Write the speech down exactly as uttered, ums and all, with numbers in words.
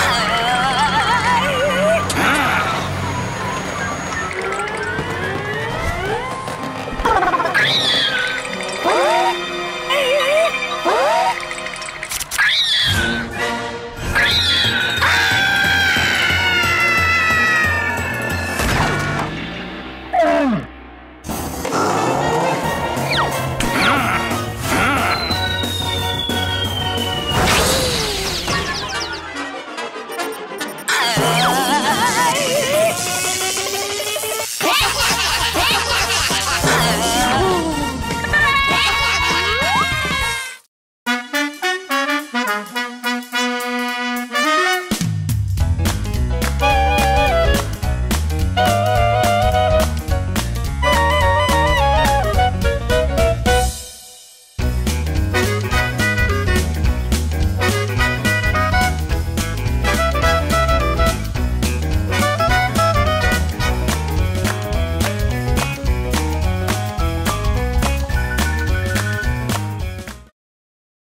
Ah!